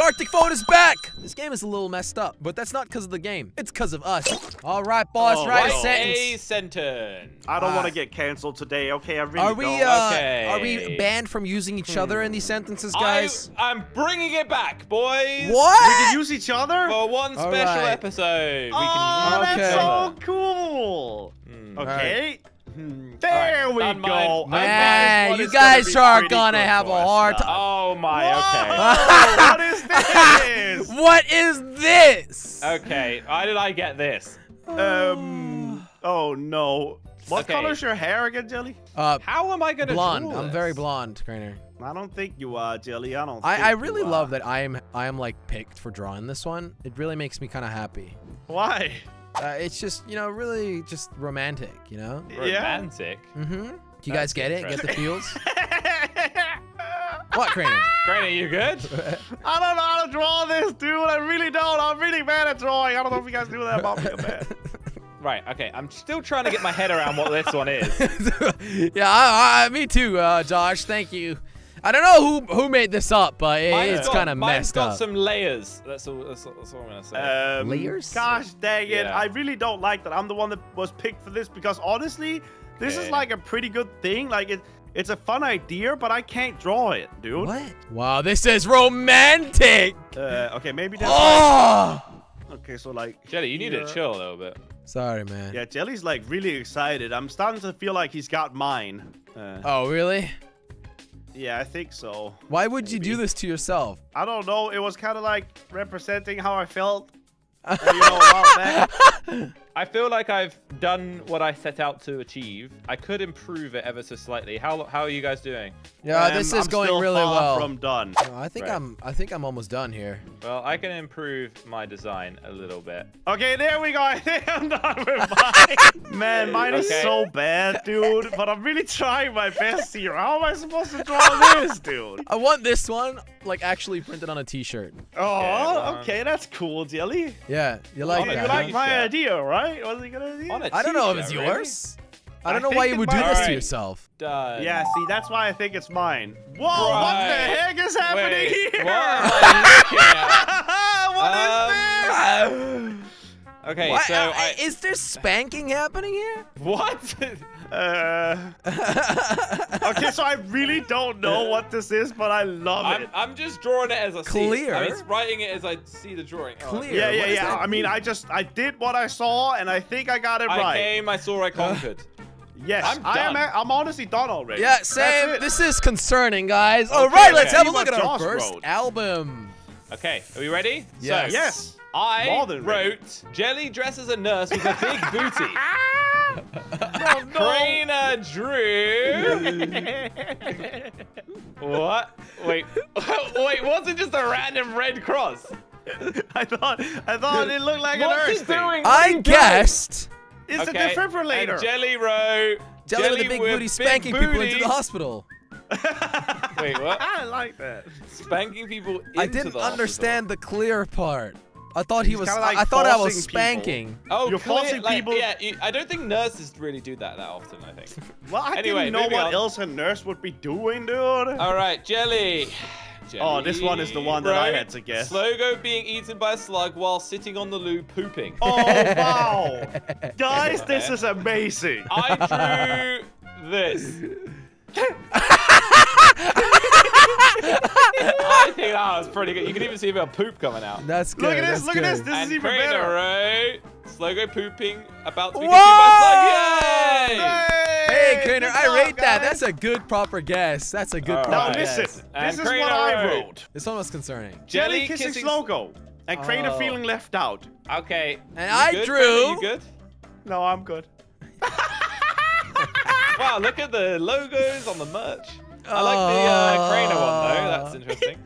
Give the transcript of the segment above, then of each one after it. Gartic Phone is back! This game is a little messed up, but that's not because of the game. It's because of us. All right, boss, write a sentence. I don't want to get canceled today, okay? I really Are we banned from using each other in these sentences, guys? I'm bringing it back, boys! What? We can use each other? For one special episode. Oh, that's so cool! Okay. There we go. Man, you guys are gonna have a hard time. Oh my, okay. What is this? What is this? Okay, how did I get this? Oh no. What color's your hair again, Jelly? How am I gonna do this? I'm very blonde, Crainer. I don't think you are, Jelly. I don't think I really love that I am like picked for drawing this one. It really makes me kind of happy. Why? It's just, you know, really just romantic, you know? Romantic? Mm-hmm. Do you guys get it? Get the feels? What, Crainer? Crainer, you good? I don't know how to draw this, dude. I really don't. I'm really bad at drawing. I don't know if you guys do that about me. Right, okay. I'm still trying to get my head around what this one is. Yeah, me too, Josh. Thank you. I don't know who made this up, but it's kind of messed up. Mine's got some layers. That's all I'm going to say. Layers? Gosh dang it. Yeah. I really don't like that I'm the one that was picked for this because, honestly, this is like a pretty good thing. Like, it's a fun idea, but I can't draw it, dude. What? Wow, this is romantic. Okay, maybe that's... Oh! Okay, so, like... Jelly, you need to chill a little bit. Sorry, man. Yeah, Jelly's, like, really excited. I'm starting to feel like he's got mine. Oh, really? Yeah, I think so. Why would you do this to yourself? I don't know. It was kind of like representing how I felt. You know, about that. I feel like I've done what I set out to achieve. I could improve it ever so slightly. How are you guys doing? Yeah, this is going really well. From done. No, I think I think I'm almost done here. Well, I can improve my design a little bit. Okay, there we go. I think I'm done with mine. Man, mine is so bad, dude. But I'm really trying my best here. How am I supposed to draw this, dude? I want this one, like, actually printed on a T-shirt. Oh, okay, that's cool, Jelly. Yeah, you like that? You like my idea, right? What's he gonna do? I don't know if it's yours. I don't know why you would do this to yourself. Yeah, see, that's why I think it's mine. Whoa, what the heck is happening here? What am I looking at? What is this? Okay, so is there spanking happening here? What? Okay, so I really don't know what this is, but I love it. I'm just drawing it as I see it. I mean, it's writing it as I see the drawing. Clear. Yeah, yeah, yeah. I mean, I did what I saw, and I think I got it right. I came, I saw, I conquered. Yes, I'm honestly done already. Yeah, same. This is concerning, guys. All right, let's have a look at our first album. Okay, are we ready? Yes. So, yes. I wrote, Jelly dresses a nurse with a big booty. Crainer drew. What? Wait. Wait, wasn't just a random red cross? I thought it looked like an earth thing. I guessed. It's a defibrillator. And Jelly wrote. Jelly with the big booty spanking people into the hospital. Wait, what? I like that. Spanking people into the hospital. I didn't understand the clear part. I thought he was. Like I thought I was spanking. People. Oh, you're forcing people. Yeah, I don't think nurses really do that often. I think. Well, I didn't know what else a nurse would be doing, dude. All right, Jelly. Oh, this one is the one that I had to guess. Slogo being eaten by a slug while sitting on the loo pooping. Oh wow, guys, this is amazing. I drew this. I think that was pretty good. You can even see a bit of poop coming out. That's good. Look at this. Look at this. This is even better. Right? Slogo pooping about to be consumed by slug. Yay! Hey, Crainer, I rate that. That's a good proper guess. That's a good proper guess. Now listen. This is what I wrote. This one was concerning. Jelly kissing Slogo and Crainer feeling left out. Okay. And I drew. You good? No, I'm good. Wow, look at the logos on the merch. I like the Crainer one, though. That's interesting.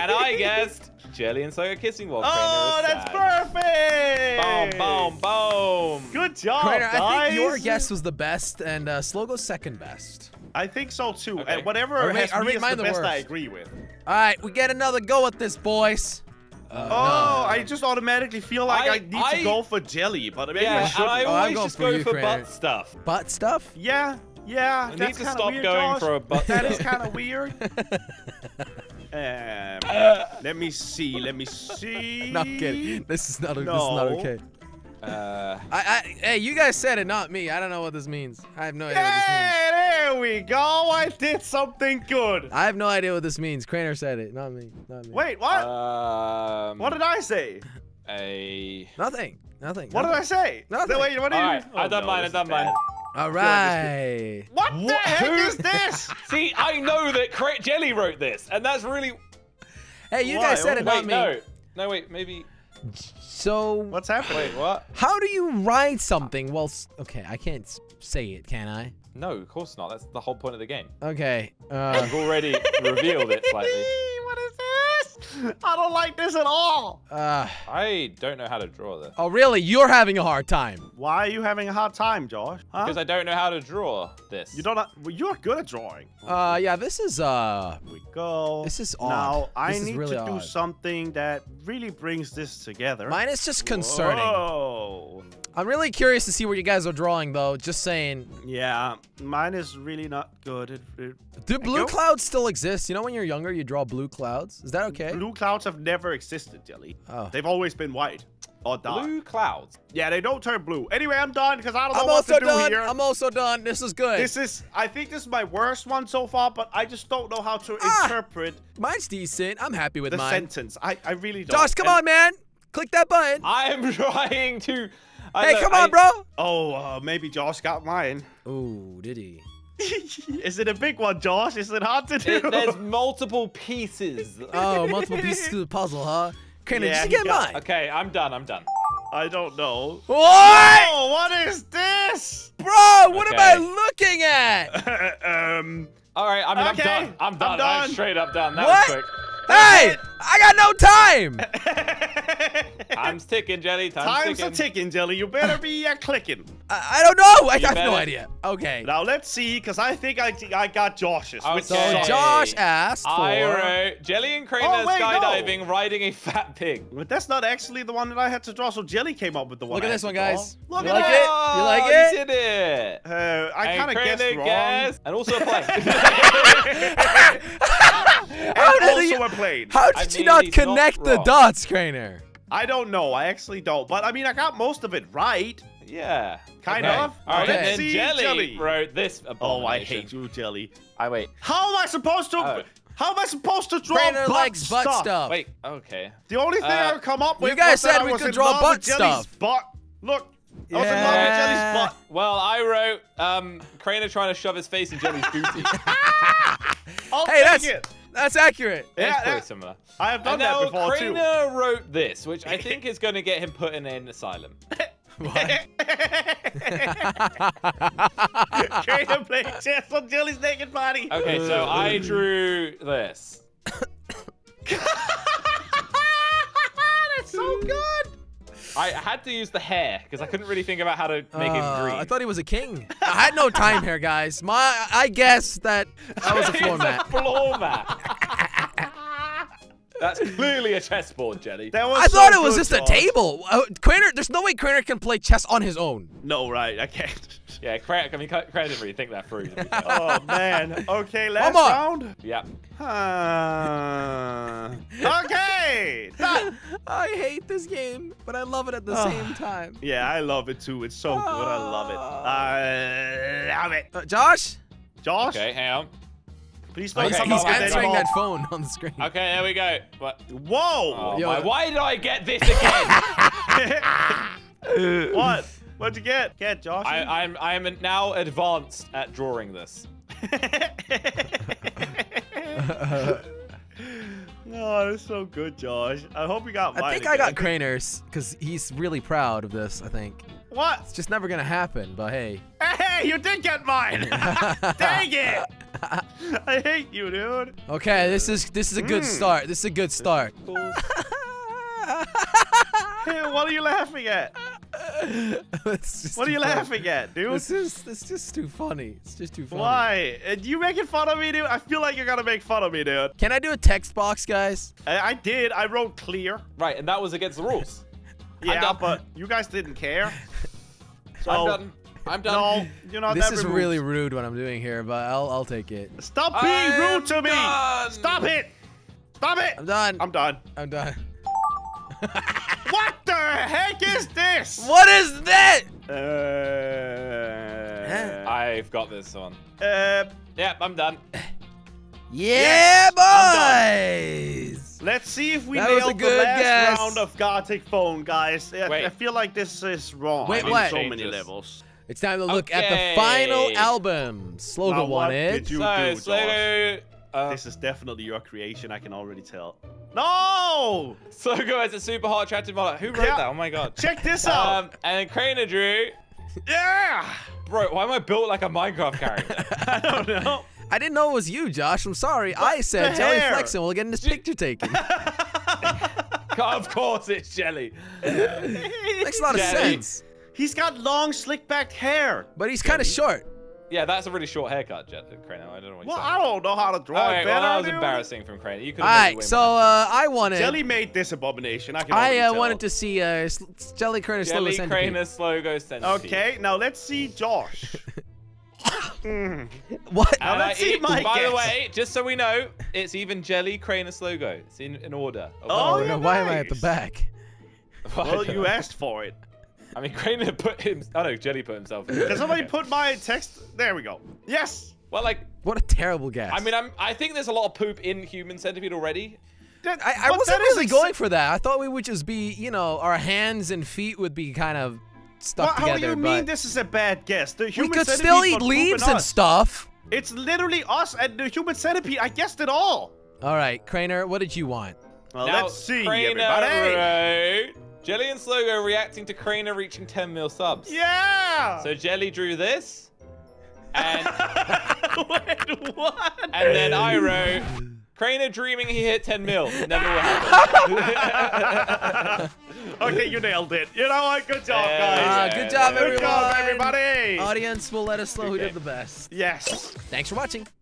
And I guessed Jelly and Slogo kissing while Crainer is sad. Perfect! Boom, boom, boom. Good job, Crainer, guys. I think your guess was the best, and Slogo's second best. I think so, too. Okay. Whatever is the best I agree with. All right, we get another go at this, boys. No. I just automatically feel like I need to go for Jelly, but maybe I shouldn't. I always just go for butt stuff. Butt stuff? Yeah. Yeah, I need to stop going for a butt. That is kind of weird. Let me see. Let me see. Not kidding. This is not. No. This is not okay. Hey, you guys said it, not me. I don't know what this means. I have no idea what this means. There we go. I did something good. I have no idea what this means. Crainer said it, not me. Not me. Wait, what? What did I say? Nothing. Nothing. What did I say? Nothing. Wait, what did you? Right. Oh, I done no, mine. I done bad. Mine. All right. What the heck is this? See, I know that Jelly wrote this, and that's really. Hey, you guys said it, not me. No, no, wait, maybe. So what's happening? Wait, what? How do you write something? Well, okay, I can't say it, can I? No, of course not. That's the whole point of the game. Okay. I've already revealed it slightly. What is this? I don't like this at all. I don't know how to draw this. Oh, really? You're having a hard time. Why are you having a hard time, Josh? Huh? Because I don't know how to draw this. You don't know? Well, you're good at drawing. Yeah, this is, Here we go. This is odd. Now, I need really to do something that really brings this together. Mine is just concerning. Whoa. I'm really curious to see what you guys are drawing, though. Just saying. Yeah, mine is really not good. Do blue clouds still exist? You know, when you're younger, you draw blue clouds. Is that okay? Blue clouds have never existed, Jelly. Oh. They've always been white or dark. Blue clouds. Yeah, they don't turn blue. Anyway, I'm done because I don't know what to do here. I'm also done. This is good. This is. I think this is my worst one so far, but I just don't know how to interpret. Mine's decent. I'm happy with mine. The sentence. I really don't. Josh, come on, man. Click that button. I'm trying to. Hey, come on, bro! Oh, maybe Josh got mine. Ooh, did he? Is it a big one, Josh? Is it hard to do? There's multiple pieces. Oh, multiple pieces to the puzzle, huh? Crainer, did you get mine? Okay, I'm done, I'm done. I don't know. What? Whoa, what is this? Bro, what am I looking at? All right, I mean, okay. I'm done. I'm done. I'm done. I'm straight up done. That was quick. Hey, I got no time. Time's ticking, Jelly. Time's ticking, Jelly. You better be clicking. I don't know. I have no idea. Okay. Now let's see, because I think I got Josh's. Okay. So Josh asked for. I wrote Jelly and Crainer skydiving, riding a fat pig. But that's not actually the one that I had to draw. So Jelly came up with the one. Look at this one, guys. Look at it. You like it? You did it. I kind of guessed wrong. And also a plane. How did you not connect the dots, Crainer? I don't know. I actually don't. But I mean, I got most of it right. Yeah. Kind of. All right. And then Jelly wrote this abomination. Oh, I hate you, Jelly. Wait. How am I supposed to? How am I supposed to draw butt stuff? Wait. Okay. The only thing I could come up with. You guys said we could draw butt stuff. Look. Yeah. I was in love with Jelly's butt. Well, I wrote Crainer trying to shove his face in Jelly's booty. Hey, that's it. That's accurate. Yeah, that's similar. I have done that before Crainer too. Crainer wrote this, which I think is going to get him put in an asylum. What? Crainer played chess on Jelly's naked body. Okay, so I drew this. That's so good. I had to use the hair because I couldn't really think about how to make him green. I thought he was a king. I had no time here, guys. I guess that was a floor mat. That's clearly a chessboard, Jelly. I thought it was just a table. Crainer, there's no way Crainer can play chess on his own. No, right? I can't. Yeah, Crainer didn't really think that through. Oh man. Okay, last round. Yeah. Okay. Done. I hate this game, but I love it at the same time. Yeah, I love it too. It's so good. I love it. I love it. Josh. Josh. Okay, hang on. Please play he's answering that phone on the screen. Okay, there we go. What? Whoa! Oh, why did I get this again? What? What'd you get? Get Josh. I'm now advanced at drawing this. No, it's so good, Josh. I hope you got mine. I think again. I got Crainer's because he's really proud of this. I think. What? It's just never gonna happen. But hey. Hey, you did get mine. Dang it! I hate you, dude. Okay, this is a good start. This is a good start. Cool. Hey, what are you laughing at? What are you laughing at, dude? This is just too funny. It's just too funny. Why? Are you making fun of me, dude? I feel like you're gonna make fun of me, dude. Can I do a text box, guys? I did. I wrote clear. Right, and that was against the rules. Yeah, but you guys didn't care. So I'm done. I'm done. No, you're not. This is really rude what I'm doing here, but I'll take it. Stop being rude to me. Done. Stop it. Stop it! I'm done. I'm done. I'm done. What the heck is this? What is that? I've got this one. Yeah, I'm done. Yeah, yes, boys! Let's see if we nailed the last round of Gartic Phone, guys. I feel like this is wrong. Wait, what? So many levels. It's time to look at the final album. Slogo won it. Sorry, this is definitely your creation, I can already tell. No! Slogo is a super hot attractive model. Who wrote that? Oh my god. Check this out! And Crainer drew. Yeah! Bro, why am I built like a Minecraft character? I don't know. I didn't know it was you, Josh. I'm sorry. What I said Jelly flexing while getting this picture taken. Of course it's Jelly. Makes a lot of sense. He's got long, slick-backed hair. But he's kind of short. Yeah, that's a really short haircut, Crainer. I don't know what you're I don't know how to draw it better. Well, that was embarrassing from Crainer. You could have made it way more. I wanted... Jelly made this abomination. I wanted to see Jelly, Crainer, Slogo, Centipede. Jelly, Crainer, Slogo, Centipede. Okay, now let's see Josh. What? Now let's see my guess. By the way, just so we know, it's even Jelly, Crainer, Slogo. It's in order. Oh, nice. Why am I at the back? Well, you asked for it. I mean, Crainer put him. Oh no, Jelly put himself in. Did somebody put my text? There we go. Yes. Well, like. What a terrible guess. I mean, I think there's a lot of poop in Human Centipede already. I wasn't really going for that. I thought we would just be, you know, our hands and feet would be kind of stuck together. How do you mean this is a bad guess? The Human Centipede. We could still eat leaves and stuff. It's literally us and the Human Centipede. I guessed it all. All right, Crainer, what did you want? Well, now, let's see, Crainer, everybody. Jelly and Slogo reacting to Crainer reaching 10 mil subs. Yeah! So Jelly drew this. And, wait, what? And then I wrote, Crainer dreaming he hit 10 mil. Never will happen. Okay, you nailed it. You know what? Good job, guys. Good job, everyone. Good job, everybody. Audience will let us know who did the best. Yes. Thanks for watching.